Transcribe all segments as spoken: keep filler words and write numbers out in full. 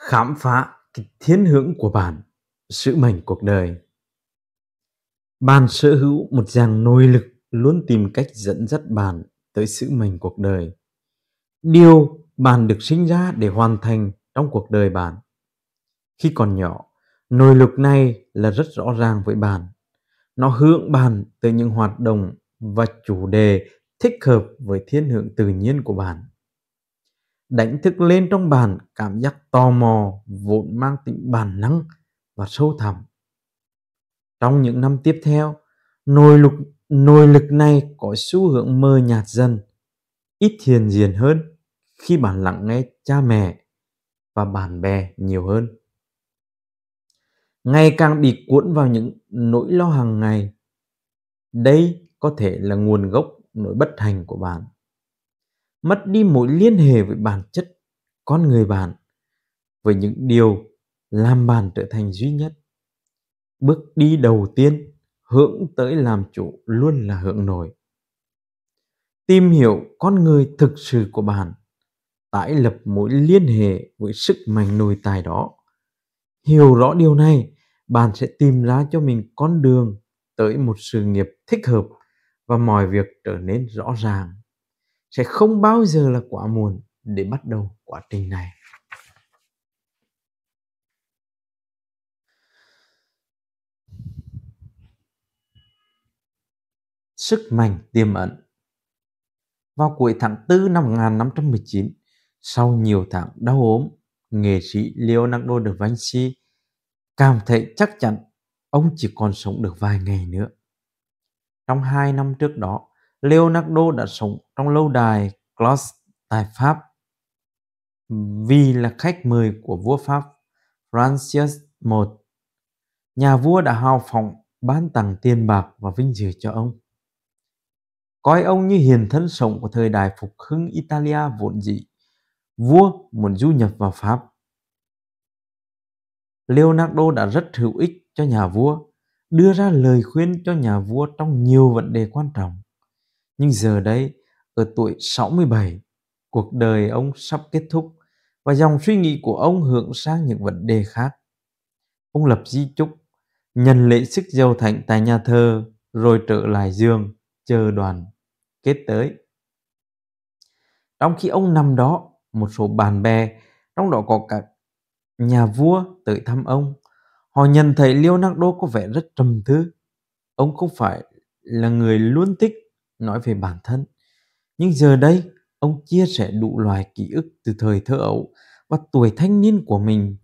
khám phá cái thiên hướng của bạn, sứ mệnh cuộc đời. Bạn sở hữu một dàn nội lực luôn tìm cách dẫn dắt bạn tới sứ mệnh cuộc đời, điều bạn được sinh ra để hoàn thành trong cuộc đời bạn. Khi còn nhỏ, nội lực này là rất rõ ràng với bạn. Nó hướng bạn tới những hoạt động và chủ đề thích hợp với thiên hướng tự nhiên của bạn. Đánh thức lên trong bạn cảm giác tò mò vốn mang tính bản năng và sâu thẳm. Trong những năm tiếp theo, nội lực, nội lực này có xu hướng mờ nhạt dần, ít hiền diện hơn khi bạn lắng nghe cha mẹ và bạn bè nhiều hơn. Ngày càng bị cuốn vào những nỗi lo hàng ngày. Đây có thể là nguồn gốc nỗi bất hạnh của bạn. Mất đi mối liên hệ với bản chất con người bạn, với những điều làm bạn trở thành duy nhất. Bước đi đầu tiên hướng tới làm chủ luôn là hướng nội. Tìm hiểu con người thực sự của bạn, tái lập mối liên hệ với sức mạnh nội tại đó. Hiểu rõ điều này, bạn sẽ tìm ra cho mình con đường tới một sự nghiệp thích hợp và mọi việc trở nên rõ ràng. Sẽ không bao giờ là quá muộn để bắt đầu quá trình này. Sức mạnh tiềm ẩn. Vào cuối tháng tư năm một nghìn năm trăm mười chín, sau nhiều tháng đau ốm, nghệ sĩ Leonardo da Vinci cảm thấy chắc chắn ông chỉ còn sống được vài ngày nữa. Trong hai năm trước đó, Leonardo đã sống trong lâu đài Clos tại Pháp vì là khách mời của vua Pháp Francis đệ nhất. Nhà vua đã hào phóng ban tặng tiền bạc và vinh dự cho ông, coi ông như hiện thân sống của thời đại phục hưng Italia vốn dĩ. Vua muốn du nhập vào Pháp. Leonardo đã rất hữu ích cho nhà vua, đưa ra lời khuyên cho nhà vua trong nhiều vấn đề quan trọng. Nhưng giờ đây, ở tuổi sáu mươi bảy, cuộc đời ông sắp kết thúc và dòng suy nghĩ của ông hướng sang những vấn đề khác. Ông lập di chúc, nhận lễ sức dầu thánh tại nhà thờ rồi trở lại giường chờ đoàn kết tới. Trong khi ông nằm đó, một số bạn bè, trong đó có cả nhà vua, tới thăm ông. Họ nhận thấy Leonardo có vẻ rất trầm tư. Ông không phải là người luôn thích nói về bản thân, nhưng giờ đây ông chia sẻ đủ loại ký ức từ thời thơ ấu và tuổi thanh niên của mình,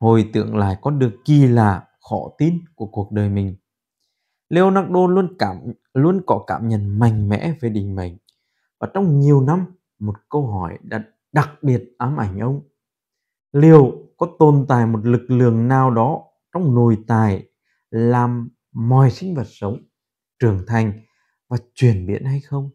hồi tưởng lại con đường kỳ lạ, khó tin của cuộc đời mình. Leonardo luôn cảm luôn có cảm nhận mạnh mẽ về định mệnh, và trong nhiều năm, một câu hỏi đã đặc biệt ám ảnh ông: liệu có tồn tại một lực lượng nào đó trong nội tại làm mọi sinh vật sống trưởng thành và chuyển biến hay không?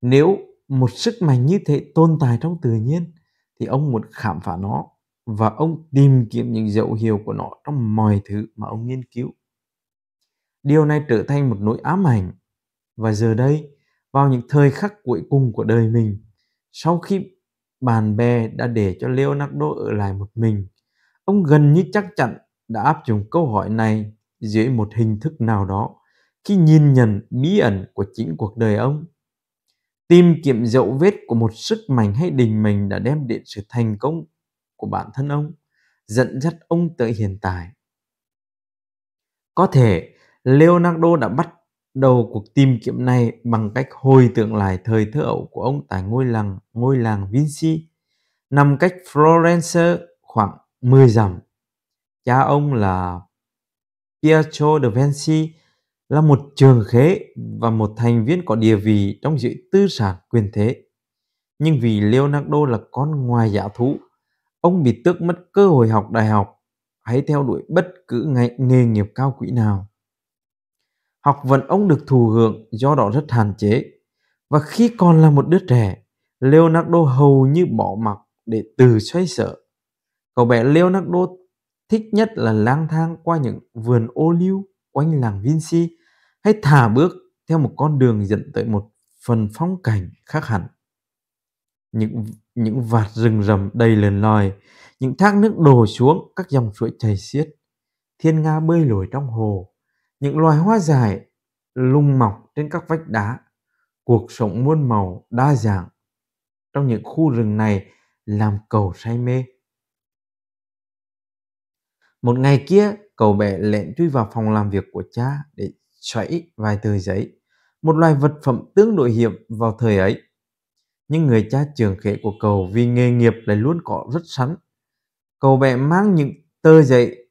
Nếu một sức mạnh như thế tồn tại trong tự nhiên, thì ông muốn khám phá nó và ông tìm kiếm những dấu hiệu của nó trong mọi thứ mà ông nghiên cứu. Điều này trở thành một nỗi ám ảnh, và giờ đây, vào những thời khắc cuối cùng của đời mình, sau khi bạn bè đã để cho Leonardo ở lại một mình, ông gần như chắc chắn đã áp dụng câu hỏi này dưới một hình thức nào đó khi nhìn nhận bí ẩn của chính cuộc đời ông. Tìm kiếm dấu vết của một sức mạnh hay định mệnh đã đem đến sự thành công của bản thân ông, dẫn dắt ông tới hiện tại. Có thể Leonardo đã bắt đầu cuộc tìm kiếm này bằng cách hồi tưởng lại thời thơ ấu của ông tại ngôi làng ngôi làng Vinci, nằm cách Florence khoảng mười dặm. Cha ông là Pietro da Vinci là một trường khế và một thành viên có địa vị trong giới tư sản quyền thế. Nhưng vì Leonardo là con ngoài giá thú, ông bị tước mất cơ hội học đại học hay theo đuổi bất cứ nghề nghiệp cao quý nào. Học vấn ông được thụ hưởng do đó rất hạn chế, và khi còn là một đứa trẻ, Leonardo hầu như bỏ mặc để tự xoay sở. Cậu bé Leonardo thích nhất là lang thang qua những vườn ô liu quanh làng Vinci, hay thả bước theo một con đường dẫn tới một phần phong cảnh khác hẳn. những những vạt rừng rầm đầy lợn lòi, những thác nước đổ xuống, các dòng suối chảy xiết, thiên nga bơi lội trong hồ, những loài hoa dại lung mọc trên các vách đá. Cuộc sống muôn màu đa dạng trong những khu rừng này làm cậu say mê. Một ngày kia, cậu bé lén chui vào phòng làm việc của cha để xoáy vài tờ giấy, một loài vật phẩm tương đối hiếm vào thời ấy. Nhưng người cha trưởng khế của cậu vì nghề nghiệp lại luôn có rất sẵn. Cậu bé mang những tờ giấy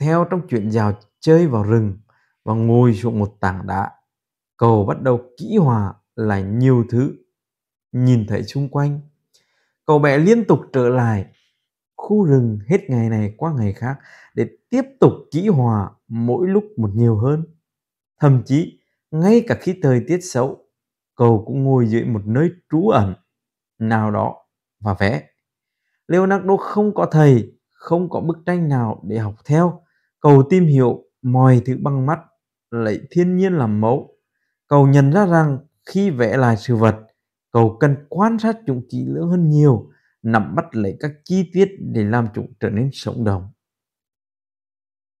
theo trong chuyến dạo chơi vào rừng và ngồi xuống một tảng đá. Cậu bắt đầu kỹ hòa lại nhiều thứ nhìn thấy xung quanh. Cậu bé liên tục trở lại khu rừng hết ngày này qua ngày khác để tiếp tục kỹ hòa mỗi lúc một nhiều hơn. Thậm chí, ngay cả khi thời tiết xấu, cậu cũng ngồi dưới một nơi trú ẩn nào đó và vẽ. Leonardo không có thầy, không có bức tranh nào để học theo. Cậu tìm hiểu mọi thứ bằng mắt, lấy thiên nhiên làm mẫu. Cậu nhận ra rằng khi vẽ lại sự vật, cậu cần quan sát chúng kỹ lưỡng hơn nhiều, nắm bắt lấy các chi tiết để làm chúng trở nên sống động.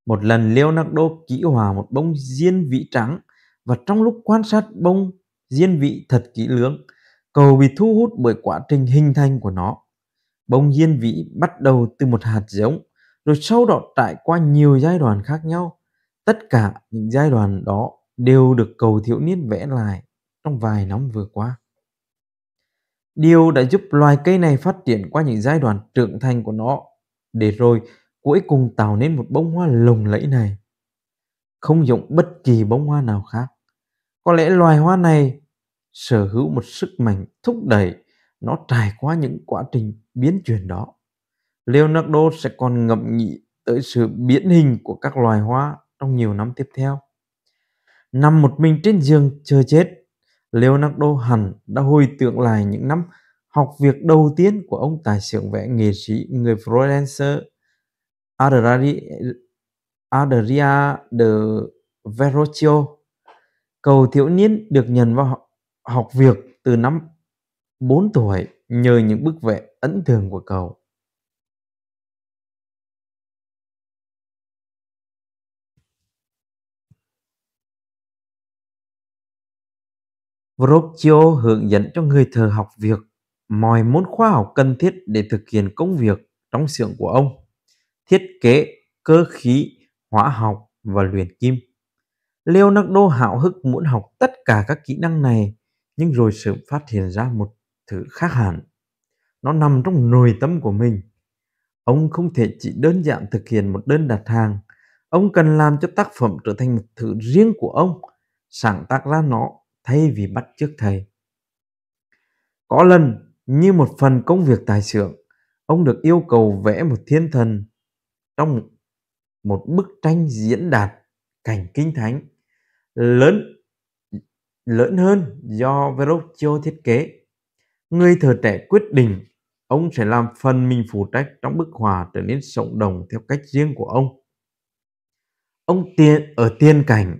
Một lần Leonardo kỹ hòa một bông diên vĩ trắng, và trong lúc quan sát bông diên vĩ thật kỹ lưỡng, cậu bị thu hút bởi quá trình hình thành của nó. Bông diên vĩ bắt đầu từ một hạt giống, rồi sau đó trải qua nhiều giai đoạn khác nhau. Tất cả những giai đoạn đó đều được cậu thiếu niên vẽ lại trong vài năm vừa qua. Điều đã giúp loài cây này phát triển qua những giai đoạn trưởng thành của nó, để rồi cuối cùng tạo nên một bông hoa lồng lẫy này, không giống bất kỳ bông hoa nào khác. Có lẽ loài hoa này sở hữu một sức mạnh thúc đẩy nó trải qua những quá trình biến chuyển đó. Leonardo sẽ còn ngẫm nghĩ tới sự biến hình của các loài hoa trong nhiều năm tiếp theo. Nằm một mình trên giường chờ chết, Leonardo hẳn đã hồi tưởng lại những năm học việc đầu tiên của ông tài xưởng vẽ nghệ sĩ người Florence Andrea de Verrocchio. Cậu thiếu niên được nhận vào học việc từ năm bốn tuổi nhờ những bức vẽ ấn tượng của cậu. Verrocchio hướng dẫn cho người thợ học việc mọi môn khoa học cần thiết để thực hiện công việc trong xưởng của ông: thiết kế, cơ khí, hóa học và luyện kim. Leonardo háo hức muốn học tất cả các kỹ năng này, nhưng rồi sớm phát hiện ra một thứ khác hẳn. Nó nằm trong nội tâm của mình. Ông không thể chỉ đơn giản thực hiện một đơn đặt hàng. Ông cần làm cho tác phẩm trở thành một thứ riêng của ông, sáng tác ra nó thay vì bắt chước thầy. Có lần, như một phần công việc tài xưởng, ông được yêu cầu vẽ một thiên thần trong một bức tranh diễn đạt cảnh kinh thánh lớn lớn hơn do Verrocchio thiết kế. Người thợ trẻ quyết định ông sẽ làm phần mình phụ trách trong bức họa trở nên sống động theo cách riêng của ông. Ông tiên ở tiên cảnh,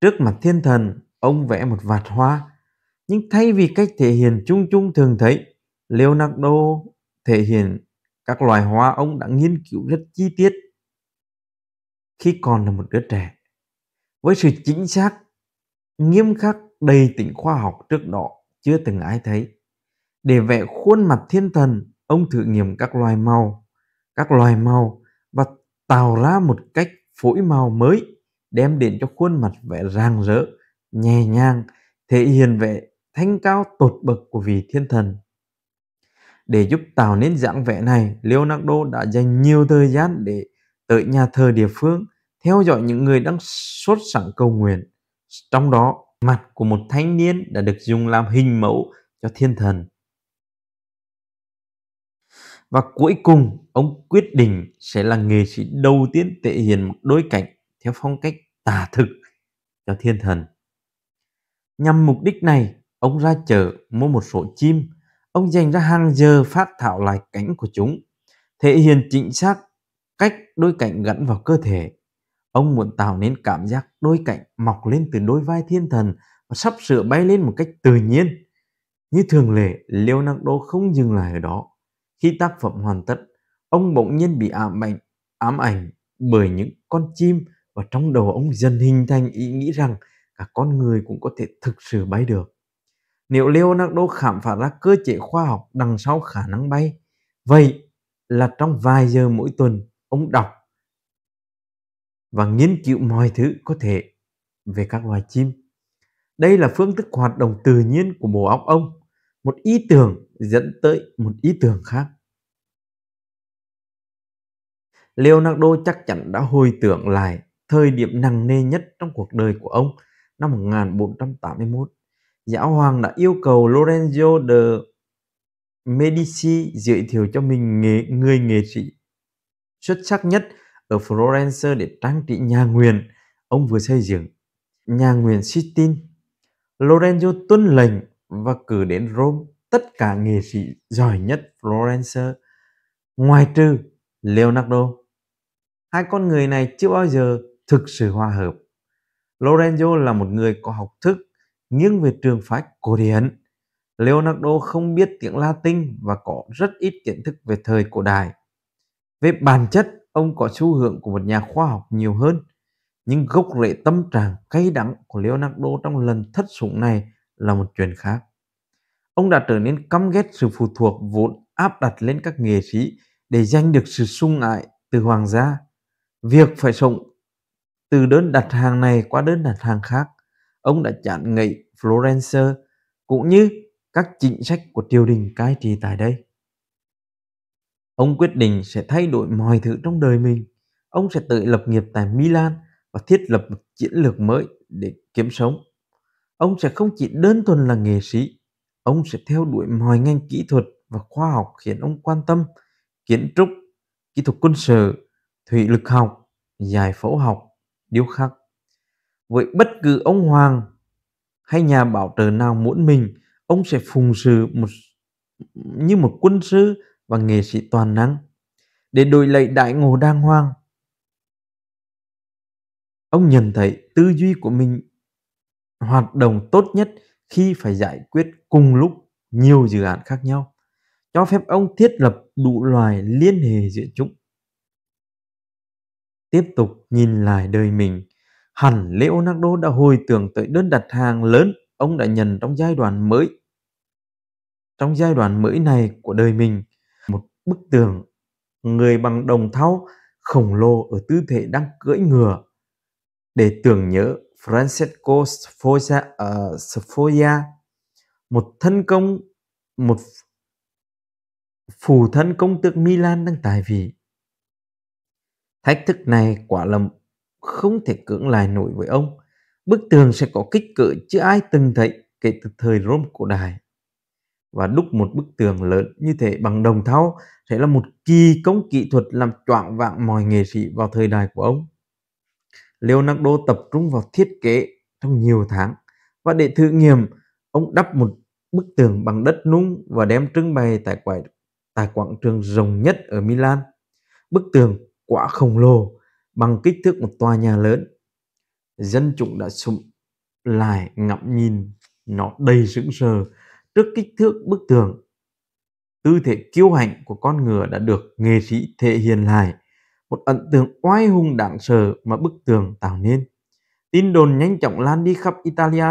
trước mặt thiên thần, ông vẽ một vạt hoa, nhưng thay vì cách thể hiện chung chung thường thấy, Leonardo thể hiện các loài hoa ông đã nghiên cứu rất chi tiết khi còn là một đứa trẻ. Với sự chính xác, nghiêm khắc, đầy tính khoa học trước đó chưa từng ai thấy, để vẽ khuôn mặt thiên thần, ông thử nghiệm các loài màu, các loài màu và tạo ra một cách phối màu mới, đem đến cho khuôn mặt vẻ rạng rỡ, nhẹ nhàng, thể hiện vẻ thanh cao tột bậc của vị thiên thần. Để giúp tạo nên dáng vẻ này, Leonardo đã dành nhiều thời gian để tới nhà thờ địa phương, theo dõi những người đang sốt sắng cầu nguyện. Trong đó, mặt của một thanh niên đã được dùng làm hình mẫu cho thiên thần. Và cuối cùng, ông quyết định sẽ là nghệ sĩ đầu tiên thể hiện một đối cảnh theo phong cách tả thực cho thiên thần. Nhằm mục đích này, ông ra chợ mua một số chim. Ông dành ra hàng giờ phát thảo lại cánh của chúng, thể hiện chính xác cách đôi cánh gắn vào cơ thể. Ông muốn tạo nên cảm giác đôi cánh mọc lên từ đôi vai thiên thần và sắp sửa bay lên một cách tự nhiên. Như thường lệ, Leonardo không dừng lại ở đó. Khi tác phẩm hoàn tất, ông bỗng nhiên bị ám ảnh, ám ảnh bởi những con chim, và trong đầu ông dần hình thành ý nghĩ rằng cả con người cũng có thể thực sự bay được. Nếu Leonardo khám phá ra cơ chế khoa học đằng sau khả năng bay, vậy là trong vài giờ mỗi tuần ông đọc và nghiên cứu mọi thứ có thể về các loài chim. Đây là phương thức hoạt động tự nhiên của bộ óc ông, một ý tưởng dẫn tới một ý tưởng khác. Leonardo chắc chắn đã hồi tưởng lại thời điểm nặng nề nhất trong cuộc đời của ông, năm một nghìn bốn trăm tám mươi mốt. Giáo hoàng đã yêu cầu Lorenzo de Medici giới thiệu cho mình nghề, người nghệ sĩ xuất sắc nhất ở Florence để trang trí nhà nguyện ông vừa xây dựng, nhà nguyện Sistine. Lorenzo tuân lệnh và cử đến Rome tất cả nghệ sĩ giỏi nhất Florence, ngoài trừ Leonardo. Hai con người này chưa bao giờ thực sự hòa hợp. Lorenzo là một người có học thức, nghiêng về trường phái cổ điển. Leonardo không biết tiếng Latin và có rất ít kiến thức về thời cổ đại. Về bản chất, ông có xu hướng của một nhà khoa học nhiều hơn. Nhưng gốc rễ tâm trạng cay đắng của Leonardo trong lần thất sủng này là một chuyện khác. Ông đã trở nên căm ghét sự phụ thuộc vốn áp đặt lên các nghệ sĩ để giành được sự sủng ái từ hoàng gia. Việc phải sống từ đơn đặt hàng này qua đơn đặt hàng khác, ông đã chán ngậy Florence cũng như các chính sách của triều đình cai trị tại đây. Ông quyết định sẽ thay đổi mọi thứ trong đời mình. Ông sẽ tự lập nghiệp tại Milan và thiết lập một chiến lược mới để kiếm sống. Ông sẽ không chỉ đơn thuần là nghệ sĩ, ông sẽ theo đuổi mọi ngành kỹ thuật và khoa học khiến ông quan tâm: kiến trúc, kỹ thuật quân sự, thủy lực học, giải phẫu học, điêu khắc. Với bất cứ ông hoàng hay nhà bảo trợ nào muốn mình, ông sẽ phụng sự một, như một quân sư và nghệ sĩ toàn năng. Để đổi lấy đại ngộ đàng hoàng, ông nhận thấy tư duy của mình hoạt động tốt nhất khi phải giải quyết cùng lúc nhiều dự án khác nhau, cho phép ông thiết lập đủ loài liên hệ giữa chúng. Tiếp tục nhìn lại đời mình, hẳn Leonardo đã hồi tưởng tới đơn đặt hàng lớn ông đã nhận trong giai đoạn mới. Trong giai đoạn mới này của đời mình, một bức tượng người bằng đồng thau khổng lồ ở tư thế đang cưỡi ngựa để tưởng nhớ Francesco Sforza, uh, Sforza một thân công một phù thân công tước Milan đang tại vị. Thách thức này quả là không thể cưỡng lại nổi với ông. Bức tường sẽ có kích cỡ chưa ai từng thấy kể từ thời Rome cổ đại. Và đúc một bức tường lớn như thế bằng đồng thau sẽ là một kỳ công kỹ thuật làm choạng vạng mọi nghệ sĩ vào thời đại của ông. Leonardo tập trung vào thiết kế trong nhiều tháng, và để thử nghiệm, ông đắp một bức tường bằng đất nung và đem trưng bày tại quảng, tại quảng trường rộng nhất ở Milan. Bức tường quá khổng lồ, bằng kích thước một tòa nhà lớn. Dân chúng đã sụm lại ngắm nhìn nó đầy sững sờ trước kích thước bức tường. Tư thế kiêu hãnh của con ngựa đã được nghệ sĩ thể hiện lại, một ấn tượng oai hùng đáng sợ mà bức tường tạo nên. Tin đồn nhanh chóng lan đi khắp Italia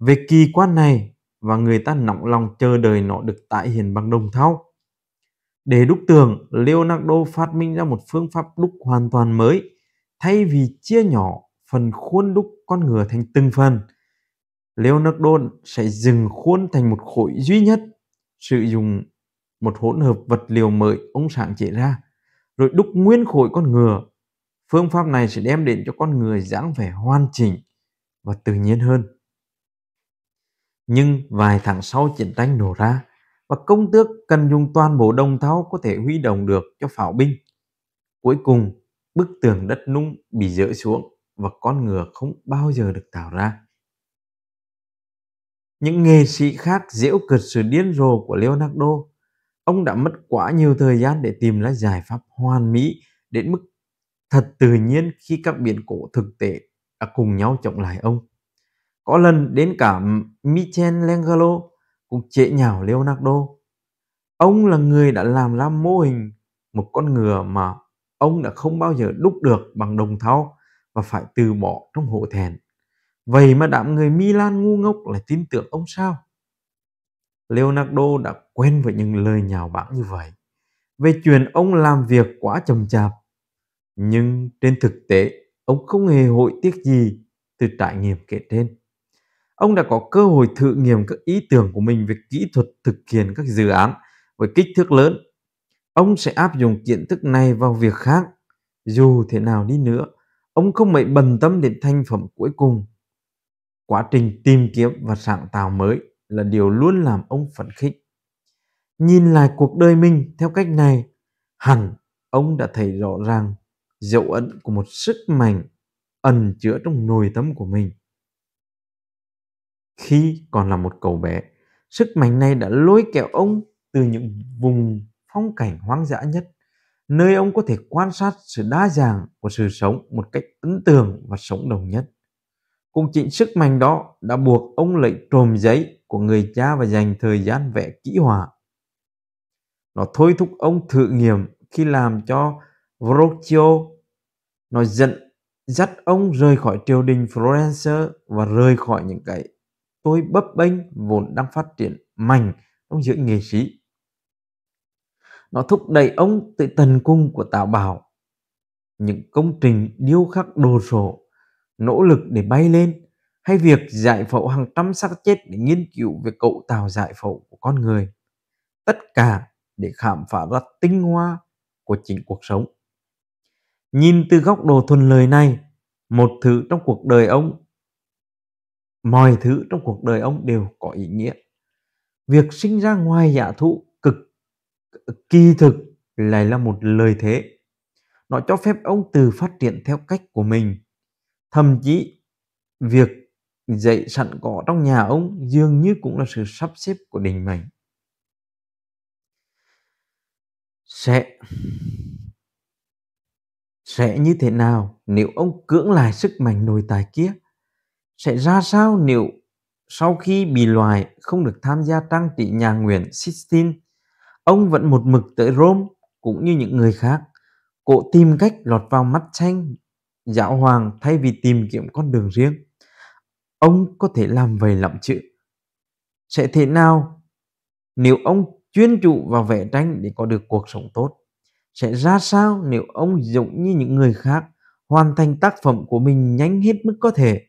về kỳ quan này, và người ta nóng lòng chờ đợi nó được tái hiện bằng đồng thau. Để đúc tường, Leonardo phát minh ra một phương pháp đúc hoàn toàn mới. Thay vì chia nhỏ phần khuôn đúc con ngựa thành từng phần, Leonardo sẽ dựng khuôn thành một khối duy nhất, sử dụng một hỗn hợp vật liệu mới ông sáng chế ra, rồi đúc nguyên khối con ngựa. Phương pháp này sẽ đem đến cho con ngựa dáng vẻ hoàn chỉnh và tự nhiên hơn. Nhưng vài tháng sau chiến tranh nổ ra, và công tước cần dùng toàn bộ đồng thau có thể huy động được cho pháo binh. Cuối cùng, bức tường đất nung bị dỡ xuống và con ngựa không bao giờ được tạo ra. Những nghệ sĩ khác giễu cợt sự điên rồ của Leonardo. Ông đã mất quá nhiều thời gian để tìm ra giải pháp hoàn mỹ đến mức thật tự nhiên khi các biến cố thực tế đã cùng nhau chống lại ông. Có lần đến cả Michelangelo, cũng chế nhạo Leonardo. Ông là người đã làm ra mô hình một con ngựa mà ông đã không bao giờ đúc được bằng đồng thau và phải từ bỏ trong hổ thẹn. Vậy mà đám người Milan ngu ngốc lại tin tưởng ông sao? Leonardo đã quen với những lời nhạo báng như vậy về chuyện ông làm việc quá chậm chạp. Nhưng trên thực tế, ông không hề hối tiếc gì từ trải nghiệm kể trên. Ông đã có cơ hội thử nghiệm các ý tưởng của mình về kỹ thuật thực hiện các dự án với kích thước lớn. Ông sẽ áp dụng kiến thức này vào việc khác. Dù thế nào đi nữa, ông không mấy bận tâm đến thành phẩm cuối cùng. Quá trình tìm kiếm và sáng tạo mới là điều luôn làm ông phấn khích. Nhìn lại cuộc đời mình theo cách này, hẳn ông đã thấy rõ ràng dấu ấn của một sức mạnh ẩn chứa trong nội tâm của mình. Khi còn là một cậu bé, sức mạnh này đã lôi kéo ông từ những vùng phong cảnh hoang dã nhất, nơi ông có thể quan sát sự đa dạng của sự sống một cách ấn tượng và sống động nhất. Cũng chính sức mạnh đó đã buộc ông lấy trộm giấy của người cha và dành thời gian vẽ kỹ họa. Nó thôi thúc ông thử nghiệm khi làm cho Verrocchio. Nó dẫn dắt ông rời khỏi triều đình Florence và rời khỏi những cái tôi bấp bênh vốn đang phát triển mạnh trong giới nghệ sĩ. Nó thúc đẩy ông tới tận cùng của tạo bảo, những công trình điêu khắc đồ sộ, nỗ lực để bay lên, hay việc giải phẫu hàng trăm xác chết để nghiên cứu về cấu tạo giải phẫu của con người. Tất cả để khám phá ra tinh hoa của chính cuộc sống. Nhìn từ góc độ thuần lời này, một thứ trong cuộc đời ông, mọi thứ trong cuộc đời ông đều có ý nghĩa. Việc sinh ra ngoài giả thụ cực kỳ thực lại là một lợi thế. Nó cho phép ông tự phát triển theo cách của mình. Thậm chí, việc dạy sẵn có trong nhà ông dường như cũng là sự sắp xếp của đình mệnh. Sẽ Sẽ như thế nào nếu ông cưỡng lại sức mạnh nội tại kia? Sẽ ra sao nếu sau khi bị loại không được tham gia trang trí nhà Nguyễn Sixtine, ông vẫn một mực tới Rome cũng như những người khác, cố tìm cách lọt vào mắt xanh giáo hoàng thay vì tìm kiếm con đường riêng? Ông có thể làm vậy lắm chứ? Sẽ thế nào nếu ông chuyên trụ vào vẽ tranh để có được cuộc sống tốt? Sẽ ra sao nếu ông giống như những người khác hoàn thành tác phẩm của mình nhanh hết mức có thể?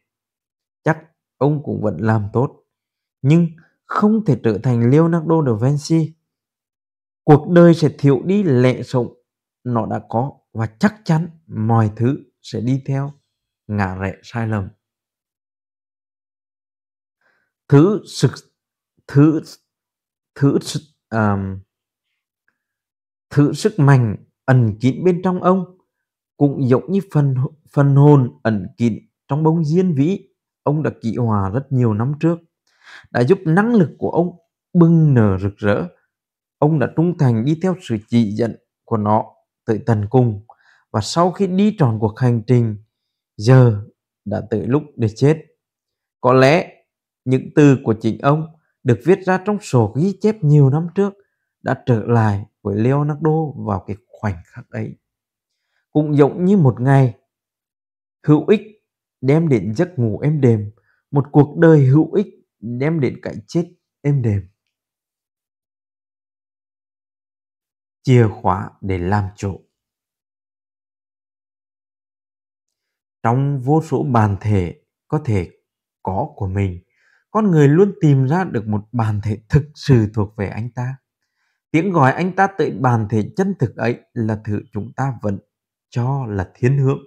Chắc ông cũng vẫn làm tốt, nhưng không thể trở thành Leonardo da Vinci. Cuộc đời sẽ thiếu đi lẽ sống nó đã có, và chắc chắn mọi thứ sẽ đi theo ngã rẽ sai lầm. Thứ thực thứ thứ Um, thứ sức mạnh ẩn kín bên trong ông cũng giống như phần, phần hồn ẩn kín trong bông diên vĩ ông đã kỷ hòa rất nhiều năm trước, đã giúp năng lực của ông bừng nở rực rỡ. Ông đã trung thành đi theo sự chỉ dẫn của nó tới tận cùng, và sau khi đi tròn cuộc hành trình, giờ đã tới lúc để chết. Có lẽ những từ của chính ông được viết ra trong sổ ghi chép nhiều năm trước đã trở lại với Leonardo vào cái khoảnh khắc ấy. Cũng giống như một ngày hữu ích đem đến giấc ngủ êm đềm, một cuộc đời hữu ích đem đến cái chết êm đềm. Chìa khóa để làm chủ. Trong vô số bản thể có thể có của mình, con người luôn tìm ra được một bản thể thực sự thuộc về anh ta. Tiếng gọi anh ta tới bản thể chân thực ấy là thứ chúng ta vẫn cho là thiên hướng.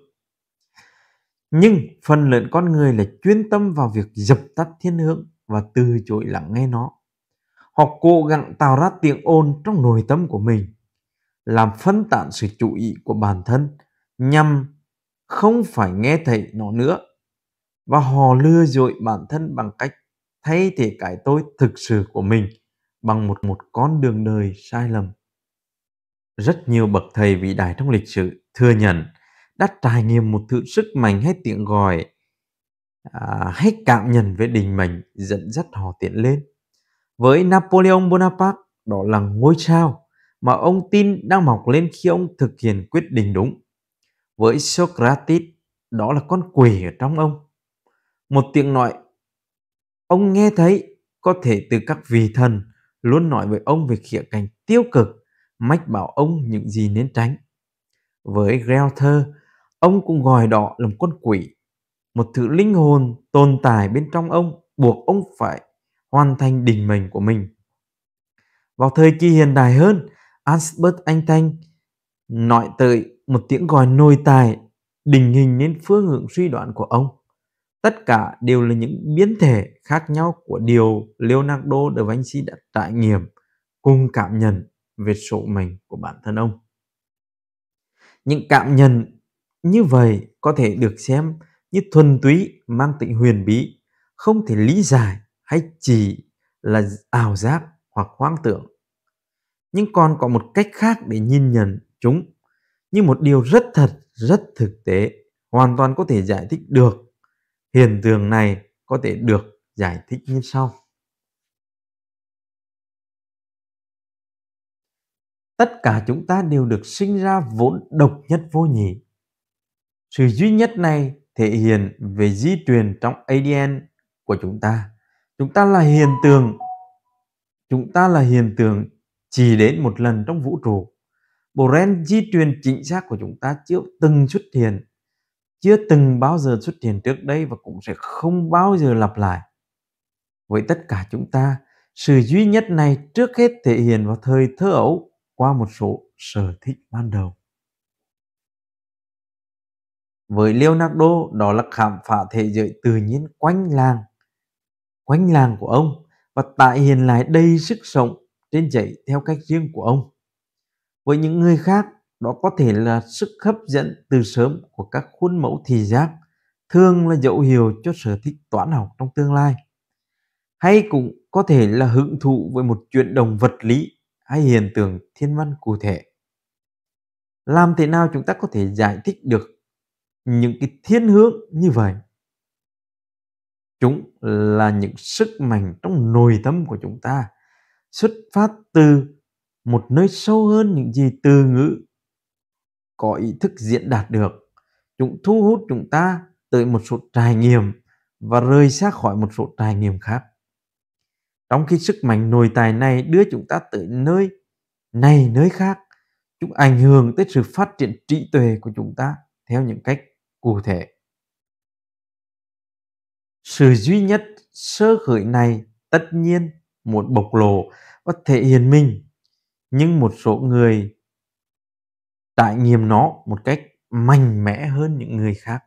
Nhưng phần lớn con người là chuyên tâm vào việc dập tắt thiên hướng và từ chối lắng nghe nó. Họ cố gắng tạo ra tiếng ồn trong nội tâm của mình, làm phân tán sự chú ý của bản thân nhằm không phải nghe thấy nó nữa. Và họ lừa dối bản thân bằng cách thay thế cái tôi thực sự của mình bằng một một con đường đời sai lầm. Rất nhiều bậc thầy vĩ đại trong lịch sử thừa nhận đã trải nghiệm một thứ sức mạnh hay tiếng gọi à, hay cảm nhận về định mệnh dẫn dắt họ tiến lên. Với Napoleon Bonaparte, đó là ngôi sao mà ông tin đang mọc lên khi ông thực hiện quyết định đúng. Với Socrates, đó là con quỷ ở trong ông. Một tiếng nói ông nghe thấy có thể từ các vị thần luôn nói với ông về khía cạnh tiêu cực, mách bảo ông những gì nên tránh. Với Goethe, ông cũng gọi đó là một con quỷ, một thứ linh hồn tồn tại bên trong ông, buộc ông phải hoàn thành định mệnh của mình. Vào thời kỳ hiện đại hơn, Albert Einstein nói tới một tiếng gọi nội tại định hình nên phương hướng suy đoán của ông. Tất cả đều là những biến thể khác nhau của điều Leonardo da Vinci đã trải nghiệm cùng cảm nhận về số mệnh của bản thân ông. Những cảm nhận như vậy có thể được xem như thuần túy, mang tính huyền bí, không thể lý giải hay chỉ là ảo giác hoặc hoang tưởng. Nhưng còn có một cách khác để nhìn nhận chúng như một điều rất thật, rất thực tế, hoàn toàn có thể giải thích được. Hiện tượng này có thể được giải thích như sau. Tất cả chúng ta đều được sinh ra vốn độc nhất vô nhị. Sự duy nhất này thể hiện về di truyền trong a đê en của chúng ta. Chúng ta là hiện tượng, chúng ta là hiện tượng chỉ đến một lần trong vũ trụ. Bộ gen di truyền chính xác của chúng ta chưa từng xuất hiện, chưa từng bao giờ xuất hiện trước đây và cũng sẽ không bao giờ lặp lại. Với tất cả chúng ta, sự duy nhất này trước hết thể hiện vào thời thơ ấu qua một số sở thích ban đầu. Với Leonardo, đó là khám phá thế giới tự nhiên quanh làng, quanh làng của ông và tái hiện lại đầy sức sống trên giấy theo cách riêng của ông. Với những người khác, đó có thể là sức hấp dẫn từ sớm của các khuôn mẫu thị giác, thường là dấu hiệu cho sở thích toán học trong tương lai. Hay cũng có thể là hứng thụ với một chuyển động vật lý hay hiện tượng thiên văn cụ thể. Làm thế nào chúng ta có thể giải thích được những cái thiên hướng như vậy? Chúng là những sức mạnh trong nội tâm của chúng ta, xuất phát từ một nơi sâu hơn những gì từ ngữ có ý thức diễn đạt được. Chúng thu hút chúng ta tới một số trải nghiệm và rời xa khỏi một số trải nghiệm khác. Trong khi sức mạnh nội tại này đưa chúng ta tới nơi này nơi khác, chúng ảnh hưởng tới sự phát triển trí tuệ của chúng ta theo những cách cụ thể. Sự duy nhất sơ khởi này tất nhiên muốn bộc lộ và thể hiện mình, nhưng một số người trải nghiệm nó một cách mạnh mẽ hơn những người khác.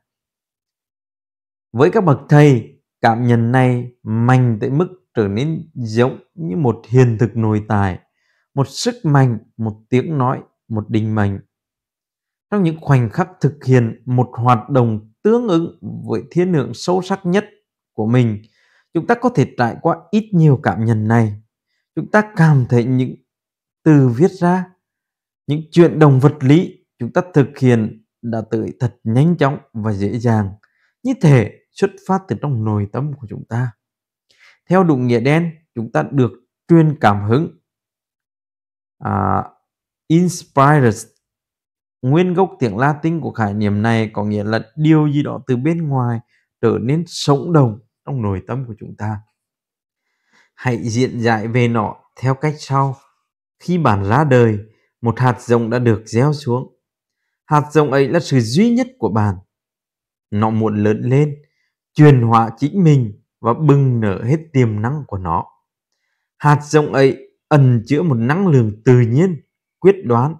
Với các bậc thầy, cảm nhận này mạnh tới mức trở nên giống như một hiện thực nội tại, một sức mạnh, một tiếng nói, một định mệnh. Trong những khoảnh khắc thực hiện một hoạt động tương ứng với thiên hướng sâu sắc nhất của mình, chúng ta có thể trải qua ít nhiều cảm nhận này. Chúng ta cảm thấy những từ viết ra, những chuyển động vật lý chúng ta thực hiện đã tới thật nhanh chóng và dễ dàng, như thể xuất phát từ trong nội tâm của chúng ta. Theo đúng nghĩa đen, chúng ta được truyền cảm hứng à, inspirus. Nguyên gốc tiếng Latin của khái niệm này có nghĩa là điều gì đó từ bên ngoài trở nên sống động trong nội tâm của chúng ta. Hãy diễn giải về nó theo cách sau. Khi bạn ra đời, một hạt giống đã được gieo xuống. Hạt giống ấy là sự duy nhất của bạn. Nó muốn lớn lên, chuyển hóa chính mình và bừng nở hết tiềm năng của nó. Hạt giống ấy ẩn chứa một năng lượng tự nhiên, quyết đoán.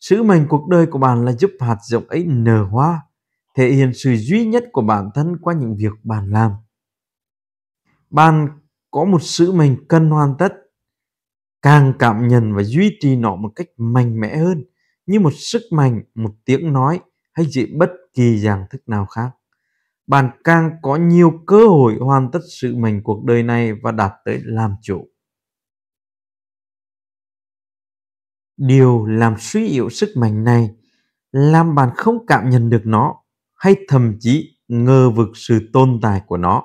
Sứ mệnh cuộc đời của bạn là giúp hạt giống ấy nở hoa, thể hiện sự duy nhất của bản thân qua những việc bạn làm. Bạn có một sứ mệnh cần hoàn tất. Càng cảm nhận và duy trì nó một cách mạnh mẽ hơn, như một sức mạnh, một tiếng nói hay dưới bất kỳ dạng thức nào khác, bạn càng có nhiều cơ hội hoàn tất sứ mệnh cuộc đời này và đạt tới làm chủ. Điều làm suy yếu sức mạnh này, làm bạn không cảm nhận được nó hay thậm chí ngờ vực sự tồn tại của nó,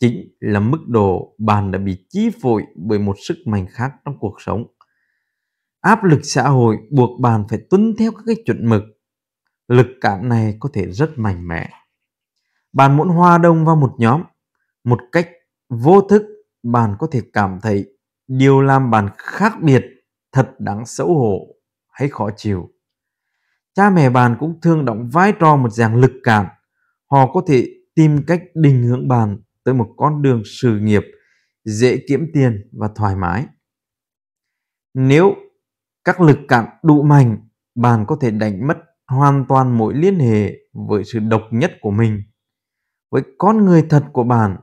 chính là mức độ bạn đã bị chi phối bởi một sức mạnh khác trong cuộc sống. Áp lực xã hội buộc bạn phải tuân theo các cái chuẩn mực. Lực cản này có thể rất mạnh mẽ. Bạn muốn hòa đồng vào một nhóm, một cách vô thức bạn có thể cảm thấy điều làm bạn khác biệt thật đáng xấu hổ hay khó chịu. Cha mẹ bạn cũng thường đóng vai trò một dạng lực cản. Họ có thể tìm cách định hướng bạn tới một con đường sự nghiệp dễ kiếm tiền và thoải mái. Nếu các lực cản đủ mạnh, bạn có thể đánh mất hoàn toàn mối liên hệ với sự độc nhất của mình, với con người thật của bạn.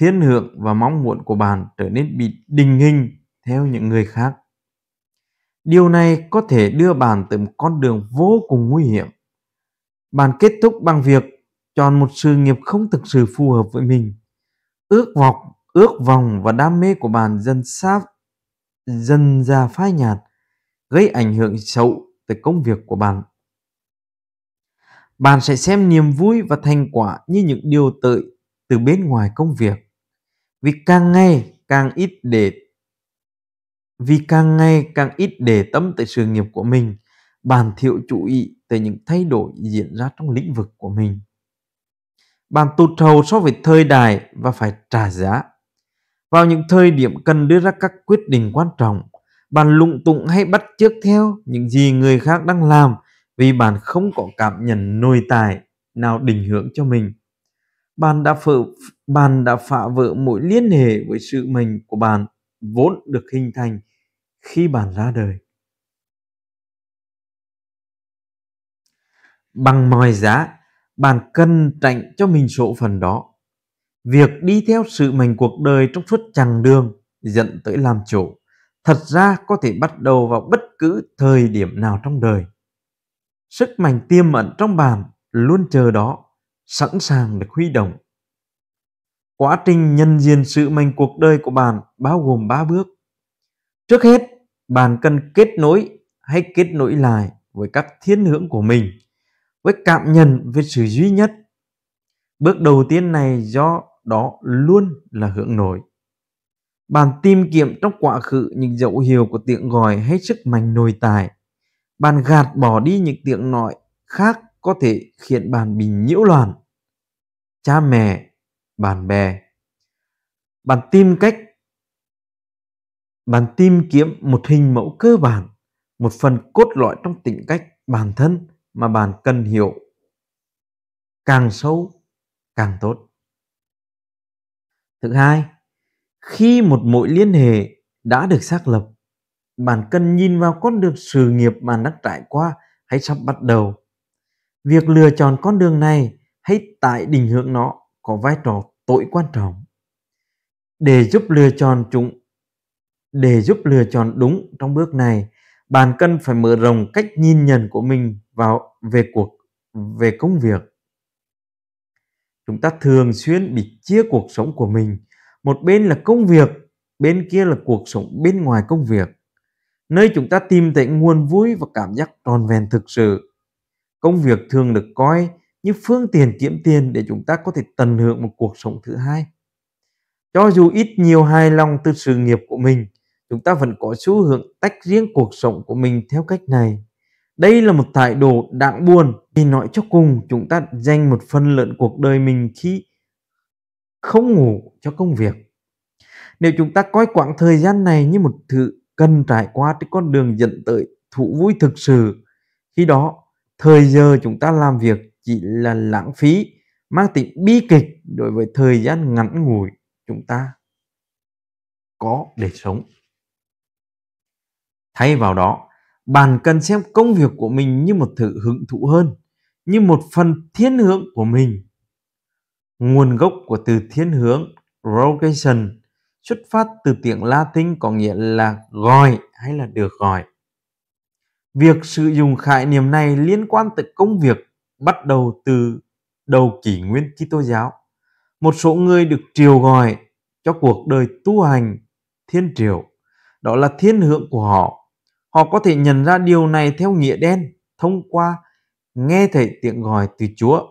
Thiên hướng và mong muốn của bạn trở nên bị định hình theo những người khác. Điều này có thể đưa bạn tới một con đường vô cùng nguy hiểm. Bạn kết thúc bằng việc chọn một sự nghiệp không thực sự phù hợp với mình. Ước vọng, ước vọng và đam mê của bạn dần xa, dần ra phai nhạt, gây ảnh hưởng xấu tới công việc của bạn. Bạn sẽ xem niềm vui và thành quả như những điều tới từ bên ngoài công việc, vì càng ngày càng ít để vì càng ngày càng ít để tâm tới sự nghiệp của mình. Bạn thiếu chú ý tới những thay đổi diễn ra trong lĩnh vực của mình. Bạn tụt hậu so với thời đại và phải trả giá. Vào những thời điểm cần đưa ra các quyết định quan trọng, bạn lung tung hay bắt chước theo những gì người khác đang làm, vì bạn không có cảm nhận nội tại nào định hướng cho mình. Bạn đã, phở, bạn đã phá vỡ mối liên hệ với sự mình của bạn vốn được hình thành khi bạn ra đời. Bằng mọi giá, bạn cần tránh cho mình số phận đó. Việc đi theo sự mình cuộc đời trong suốt chặng đường dẫn tới làm chủ, thật ra có thể bắt đầu vào bất cứ thời điểm nào trong đời. Sức mạnh tiềm ẩn trong bạn luôn chờ đó, sẵn sàng được huy động. Quá trình nhận diện sự mình cuộc đời của bạn bao gồm ba bước. Trước hết, bạn cần kết nối hay kết nối lại với các thiên hướng của mình, với cảm nhận về sự duy nhất. Bước đầu tiên này do đó luôn là hướng nội. Bạn tìm kiếm trong quá khứ những dấu hiệu của tiếng gọi hay sức mạnh nội tại. Bạn gạt bỏ đi những tiếng nói khác có thể khiến bạn bị nhiễu loạn. Cha mẹ, bạn bè. Bạn tìm cách bạn tìm kiếm một hình mẫu cơ bản, một phần cốt lõi trong tính cách bản thân mà bạn cần hiểu. Càng sâu càng tốt. Thứ hai, khi một mối liên hệ đã được xác lập, bạn cần nhìn vào con đường sự nghiệp bạn đang trải qua hay sắp bắt đầu. Việc lựa chọn con đường này hay tái định hướng nó có vai trò tối quan trọng. Để giúp lựa chọn chúng, để giúp lựa chọn đúng trong bước này, bạn cần phải mở rộng cách nhìn nhận của mình vào về cuộc về công việc. Chúng ta thường xuyên bị chia cuộc sống của mình, một bên là công việc, bên kia là cuộc sống bên ngoài công việc, nơi chúng ta tìm thấy nguồn vui và cảm giác tròn vẹn thực sự. Công việc thường được coi như phương tiện kiếm tiền để chúng ta có thể tận hưởng một cuộc sống thứ hai. Cho dù ít nhiều hài lòng từ sự nghiệp của mình, chúng ta vẫn có xu hướng tách riêng cuộc sống của mình theo cách này. Đây là một thái độ đáng buồn, vì nói cho cùng chúng ta dành một phần lớn cuộc đời mình khi không ngủ cho công việc. Nếu chúng ta coi quãng thời gian này như một thứ cần trải qua trên con đường dẫn tới thú vui thực sự, khi đó thời giờ chúng ta làm việc chỉ là lãng phí, mang tính bi kịch đối với thời gian ngắn ngủi chúng ta có để sống. Thay vào đó, bạn cần xem công việc của mình như một thứ hứng thú hơn, như một phần thiên hướng của mình. Nguồn gốc của từ thiên hướng vocation xuất phát từ tiếng Latin có nghĩa là gọi hay là được gọi. Việc sử dụng khái niệm này liên quan tới công việc bắt đầu từ đầu kỷ nguyên Kitô giáo. Một số người được triệu gọi cho cuộc đời tu hành thiên triều, đó là thiên hướng của họ. Họ có thể nhận ra điều này theo nghĩa đen thông qua nghe thấy tiếng gọi từ Chúa,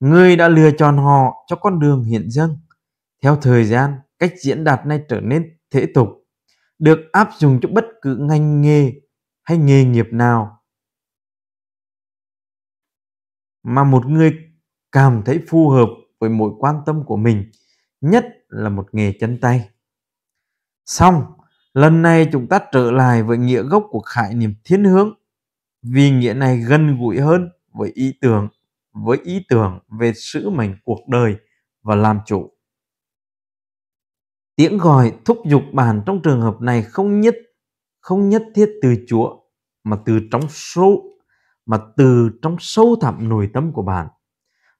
người đã lựa chọn họ cho con đường hiện dâng. Theo thời gian, cách diễn đạt này trở nên thế tục, được áp dụng cho bất cứ ngành nghề hay nghề nghiệp nào mà một người cảm thấy phù hợp với mối quan tâm của mình, nhất là một nghề chân tay. Xong, lần này chúng ta trở lại với nghĩa gốc của khái niệm thiên hướng, vì nghĩa này gần gũi hơn với ý tưởng, với ý tưởng về sứ mệnh cuộc đời và làm chủ. Tiếng gọi thúc giục bạn trong trường hợp này không nhất không nhất thiết từ Chúa mà từ trong sâu mà từ trong sâu thẳm nội tâm của bạn.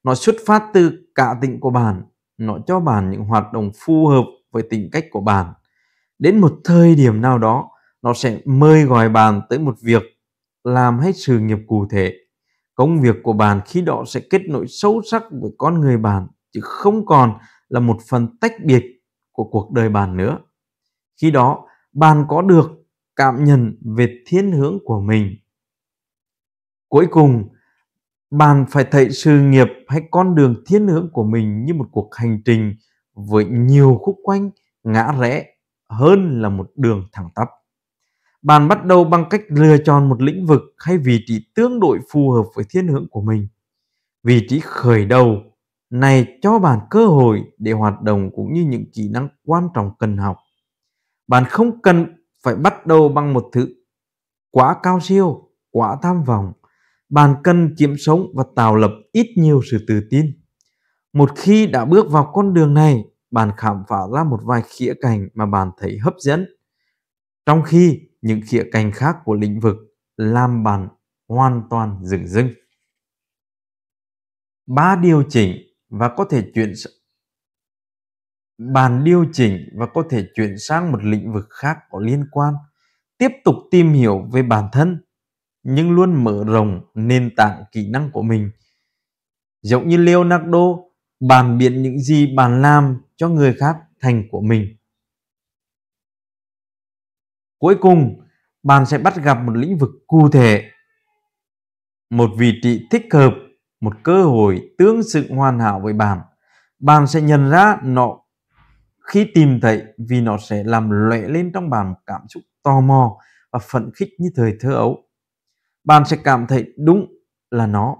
Nó xuất phát từ cả tính của bạn, nó cho bạn những hoạt động phù hợp với tính cách của bạn. Đến một thời điểm nào đó, nó sẽ mời gọi bạn tới một việc làm hay sự nghiệp cụ thể. Công việc của bạn khi đó sẽ kết nối sâu sắc với con người bạn, chứ không còn là một phần tách biệt của cuộc đời bạn nữa. Khi đó, bạn có được cảm nhận về thiên hướng của mình. Cuối cùng, bạn phải thấy sự nghiệp hay con đường thiên hướng của mình như một cuộc hành trình với nhiều khúc quanh, ngã rẽ hơn là một đường thẳng tắp. Bạn bắt đầu bằng cách lựa chọn một lĩnh vực hay vị trí tương đối phù hợp với thiên hướng của mình. Vị trí khởi đầu này cho bạn cơ hội để hoạt động cũng như những kỹ năng quan trọng cần học. Bạn không cần phải bắt đầu bằng một thứ quá cao siêu, quá tham vọng. Bạn cần kiếm sống và tạo lập ít nhiều sự tự tin. Một khi đã bước vào con đường này, bạn khám phá ra một vài khía cạnh mà bạn thấy hấp dẫn, trong khi những khía cạnh khác của lĩnh vực làm bạn hoàn toàn dửng dưng. Ba điều chỉnh và có thể chuyển bạn điều chỉnh và có thể chuyển sang một lĩnh vực khác có liên quan. Tiếp tục tìm hiểu về bản thân, nhưng luôn mở rộng nền tảng kỹ năng của mình. Giống như Leonardo, bạn biết những gì bạn làm cho người khác thành của mình. Cuối cùng, bạn sẽ bắt gặp một lĩnh vực cụ thể, một vị trí thích hợp, một cơ hội tương xứng hoàn hảo với bạn. Bạn sẽ nhận ra nó khi tìm thấy, vì nó sẽ làm lóe lên trong bạn một cảm xúc tò mò và phấn khích như thời thơ ấu. Bạn sẽ cảm thấy đúng là nó.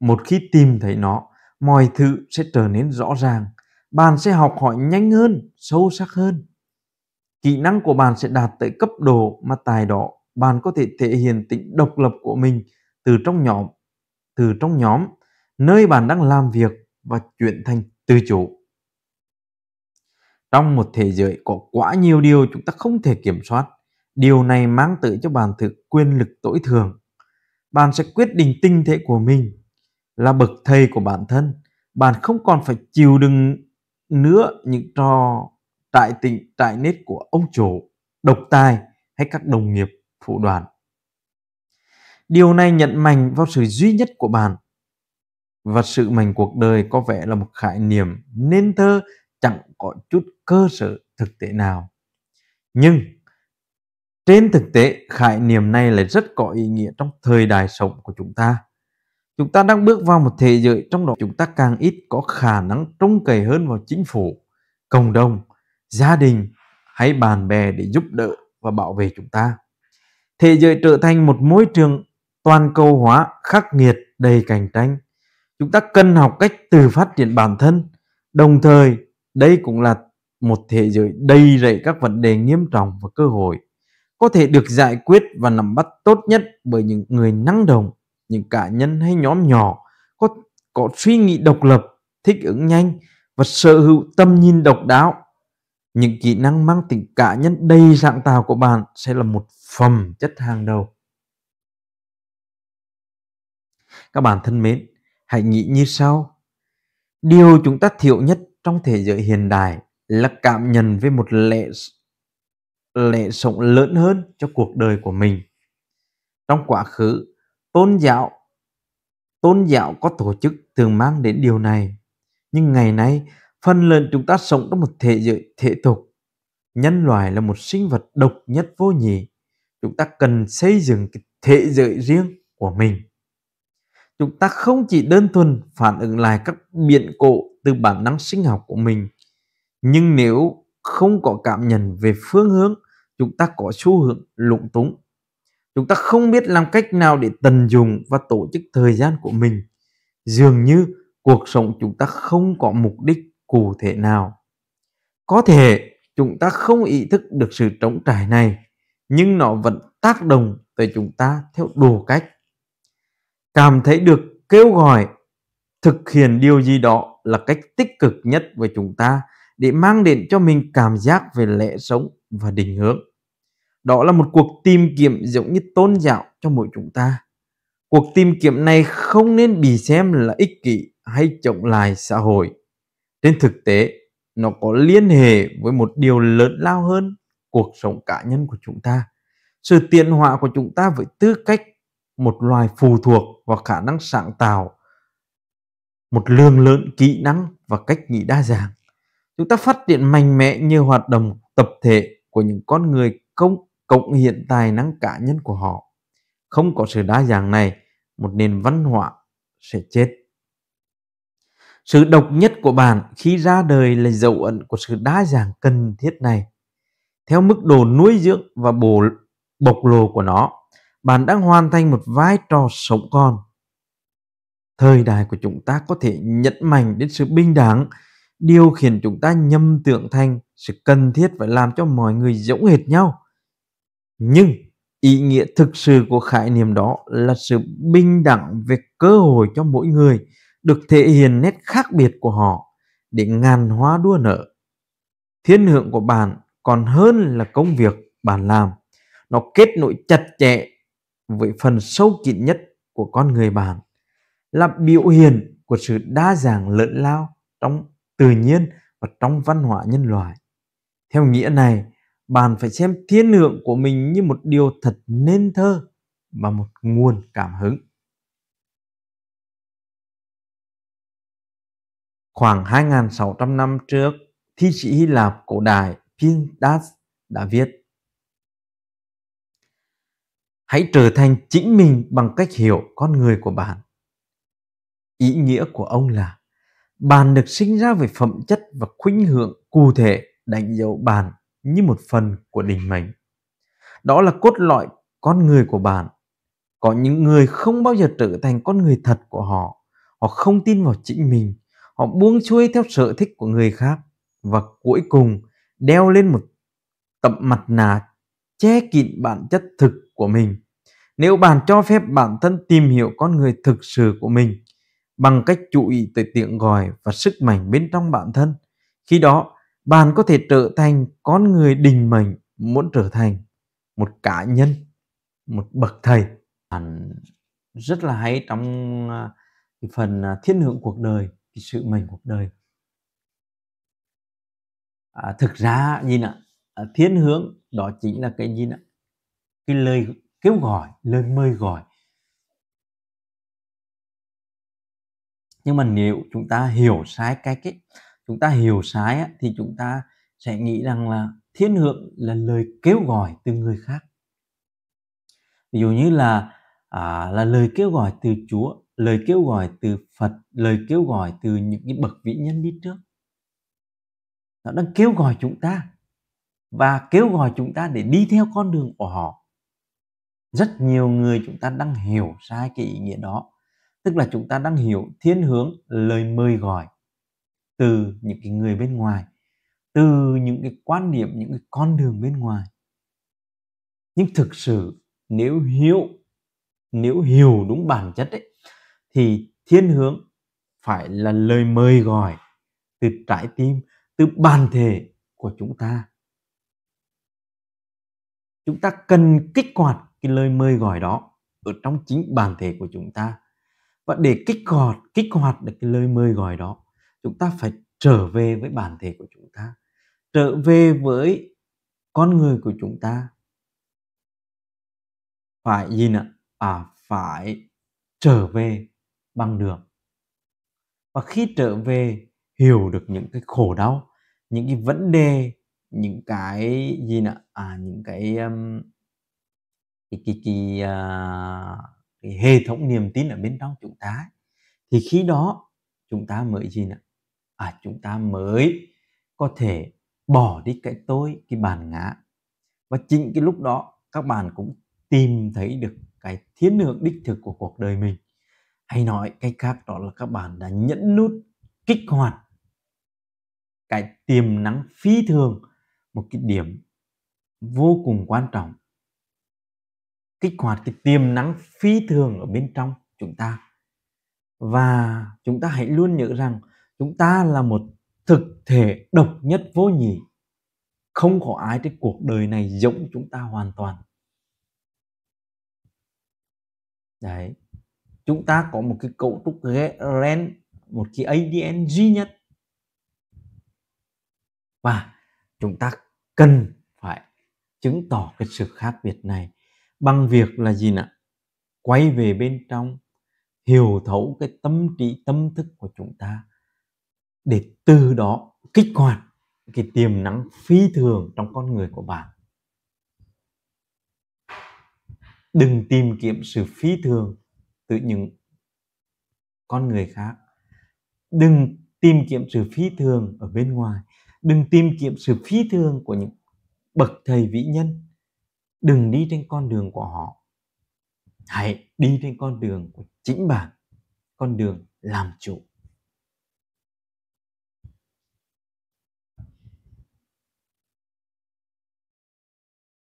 Một khi tìm thấy nó, mọi thứ sẽ trở nên rõ ràng. Bạn sẽ học hỏi nhanh hơn, sâu sắc hơn. Kỹ năng của bạn sẽ đạt tới cấp độ mà tài đó bạn có thể thể hiện tính độc lập của mình từ trong nhóm, từ trong nhóm nơi bạn đang làm việc và chuyển thành tự chủ. Trong một thế giới có quá nhiều điều chúng ta không thể kiểm soát, điều này mang tới cho bạn thực quyền lực tối thượng. Bạn sẽ quyết định tinh thể của mình, là bậc thầy của bản thân. Bạn không còn phải chịu đựng nữa những trò trại tình, trại nết của ông chủ, độc tài hay các đồng nghiệp thủ đoạn. Điều này nhận mạnh vào sự duy nhất của bạn. Và sự mạnh cuộc đời có vẻ là một khái niệm nên thơ, chẳng có chút cơ sở thực tế nào. Nhưng trên thực tế, khái niệm này lại rất có ý nghĩa trong thời đại sống của chúng ta. Chúng ta đang bước vào một thế giới trong đó chúng ta càng ít có khả năng trông cậy hơn vào chính phủ, cộng đồng, gia đình hay bạn bè để giúp đỡ và bảo vệ chúng ta. Thế giới trở thành một môi trường toàn cầu hóa, khắc nghiệt, đầy cạnh tranh. Chúng ta cần học cách tự phát triển bản thân. Đồng thời, đây cũng là một thế giới đầy rẫy các vấn đề nghiêm trọng và cơ hội có thể được giải quyết và nắm bắt tốt nhất bởi những người năng động, những cá nhân hay nhóm nhỏ có, có suy nghĩ độc lập, thích ứng nhanh và sở hữu tầm nhìn độc đáo. Những kỹ năng mang tính cá nhân đầy sáng tạo của bạn sẽ là một phẩm chất hàng đầu. Các bạn thân mến, hãy nghĩ như sau. Điều chúng ta thiếu nhất trong thế giới hiện đại là cảm nhận về một lẽ lẽ sống lớn hơn cho cuộc đời của mình. Trong quá khứ, tôn giáo tôn giáo có tổ chức thường mang đến điều này, nhưng ngày nay phần lớn chúng ta sống trong một thế giới thế tục. Nhân loại là một sinh vật độc nhất vô nhị. Chúng ta cần xây dựng cái thế giới riêng của mình. Chúng ta không chỉ đơn thuần phản ứng lại các biến cố từ bản năng sinh học của mình, Nhưng nếu không có cảm nhận về phương hướng, chúng ta có xu hướng lúng túng. Chúng ta không biết làm cách nào để tận dụng và tổ chức thời gian của mình. Dường như cuộc sống chúng ta không có mục đích cụ thể nào. Có thể chúng ta không ý thức được sự trống trải này, nhưng nó vẫn tác động tới chúng ta theo đủ cách. Cảm thấy được kêu gọi thực hiện điều gì đó là cách tích cực nhất với chúng ta để mang đến cho mình cảm giác về lẽ sống và định hướng. Đó là một cuộc tìm kiếm giống như tôn giáo cho mỗi chúng ta. Cuộc tìm kiếm này không nên bị xem là ích kỷ hay chống lại xã hội. Trên thực tế, nó có liên hệ với một điều lớn lao hơn cuộc sống cá nhân của chúng ta. Sự tiến hóa của chúng ta với tư cách một loài phụ thuộc vào khả năng sáng tạo, một lượng lớn kỹ năng và cách nghĩ đa dạng. Chúng ta phát triển mạnh mẽ như hoạt động tập thể của những con người không cộng hiện tài năng cá nhân của họ. Không có sự đa dạng này, một nền văn hóa sẽ chết. Sự độc nhất của bạn khi ra đời là dấu ấn của sự đa dạng cần thiết này. Theo mức độ nuôi dưỡng và bổ, bộc lộ của nó, bạn đang hoàn thành một vai trò sống còn. Thời đại của chúng ta có thể nhấn mạnh đến sự bình đẳng, điều khiến chúng ta nhầm tưởng thành sự cần thiết phải làm cho mọi người giống hệt nhau. Nhưng ý nghĩa thực sự của khái niệm đó là sự bình đẳng về cơ hội cho mỗi người được thể hiện nét khác biệt của họ để ngàn hoa đua nở. Thiên hướng của bạn còn hơn là công việc bạn làm. Nó kết nối chặt chẽ với phần sâu kín nhất của con người bạn, là biểu hiện của sự đa dạng lớn lao trong tự nhiên và trong văn hóa nhân loại. Theo nghĩa này, bạn phải xem thiên hướng của mình như một điều thật nên thơ và một nguồn cảm hứng. Khoảng hai nghìn sáu trăm năm trước, thi sĩ Hy Lạp cổ đại Pindar đã viết: hãy trở thành chính mình bằng cách hiểu con người của bạn. Ý nghĩa của ông là bạn được sinh ra với phẩm chất và khuynh hướng cụ thể đánh dấu bạn như một phần của định mệnh. Đó là cốt lõi con người của bạn. Có những người không bao giờ trở thành con người thật của họ. Họ không tin vào chính mình. Họ buông xuôi theo sở thích của người khác và cuối cùng đeo lên một tấm mặt nạ che kín bản chất thực của mình. Nếu bạn cho phép bản thân tìm hiểu con người thực sự của mình bằng cách chú ý tới tiếng gọi và sức mạnh bên trong bản thân, khi đó bạn có thể trở thành con người định mệnh muốn trở thành, một cá nhân, một bậc thầy. Bạn rất là hay trong cái phần thiên hướng cuộc đời, cái sự mệnh cuộc đời. À, thực ra gì nè, thiên hướng đó chính là cái gì nè, cái lời kêu gọi, lời mời gọi. Nhưng mà nếu chúng ta hiểu sai cách ấy, chúng ta hiểu sai ấy, thì chúng ta sẽ nghĩ rằng là thiên hướng là lời kêu gọi từ người khác. Ví dụ như là à, là lời kêu gọi từ Chúa, lời kêu gọi từ Phật, lời kêu gọi từ những cái bậc vĩ nhân đi trước. Nó đang kêu gọi chúng ta và kêu gọi chúng ta để đi theo con đường của họ. Rất nhiều người chúng ta đang hiểu sai cái ý nghĩa đó. Tức là chúng ta đang hiểu thiên hướng lời mời gọi từ những cái người bên ngoài, từ những cái quan điểm, những cái con đường bên ngoài. Nhưng thực sự nếu hiểu, nếu hiểu đúng bản chất ấy, thì thiên hướng phải là lời mời gọi từ trái tim, từ bản thể của chúng ta. Chúng ta cần kích hoạt cái lời mời gọi đó ở trong chính bản thể của chúng ta. Và để kích hoạt, kích hoạt được cái lời mời gọi đó, chúng ta phải trở về với bản thể của chúng ta, trở về với con người của chúng ta. Phải gì nè? À, phải trở về bằng được. Và khi trở về, hiểu được những cái khổ đau, những cái vấn đề, những cái gì nè? À, những cái... Um, cái... cái, cái uh, hệ thống niềm tin ở bên trong chúng ta, thì khi đó chúng ta mới gì nữa? À, chúng ta mới có thể bỏ đi cái tôi, cái bản ngã. Và chính cái lúc đó các bạn cũng tìm thấy được cái thiên hướng đích thực của cuộc đời mình. Hay nói cách khác, đó là các bạn đã nhẫn nút kích hoạt cái tiềm năng phi thường, một cái điểm vô cùng quan trọng. Kích hoạt cái tiềm năng phi thường ở bên trong chúng ta. Và chúng ta hãy luôn nhớ rằng chúng ta là một thực thể độc nhất vô nhị. Không có ai trên cuộc đời này giống chúng ta hoàn toàn. Đấy. Chúng ta có một cái cấu trúc gen, một cái a đê en duy nhất. Và chúng ta cần phải chứng tỏ cái sự khác biệt này bằng việc là gì nè? Quay về bên trong, hiểu thấu cái tâm trí, tâm thức của chúng ta, để từ đó kích hoạt cái tiềm năng phi thường trong con người của bạn. Đừng tìm kiếm sự phi thường từ những con người khác. Đừng tìm kiếm sự phi thường ở bên ngoài. Đừng tìm kiếm sự phi thường của những bậc thầy vĩ nhân. Đừng đi trên con đường của họ. Hãy đi trên con đường của chính bạn. Con đường làm chủ.